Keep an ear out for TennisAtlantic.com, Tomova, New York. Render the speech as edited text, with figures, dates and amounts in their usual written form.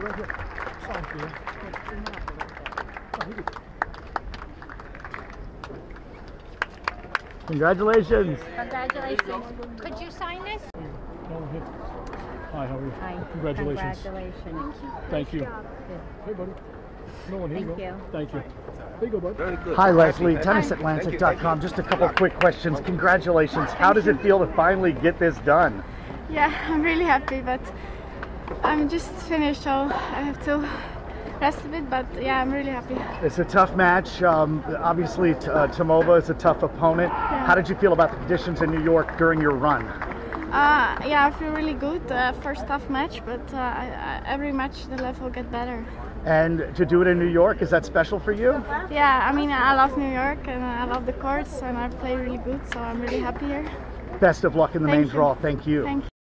stay right here. Sound for you. Congratulations. Congratulations. Could you sign this? Hi, how are you? Hi. Congratulations. Congratulations. Thank you. Hey, buddy. No one here. Thank you. Thank you. There you go, bud. Very good. Hi, Leslie. TennisAtlantic.com. Just a couple quick questions. Congratulations. How does it feel to finally get this done? Yeah, I'm really happy, but I'm just finished, so I have to rest a bit, but yeah, I'm really happy. It's a tough match. Obviously, Tomova is a tough opponent. Yeah. How did you feel about the conditions in New York during your run? Yeah, I feel really good. First tough match, but every match the level get better. And to do it in New York, is that special for you? Yeah, I mean, I love New York and I love the courts and I play really good, so I'm really happy here. Best of luck in the main draw. Thank you. Thank you.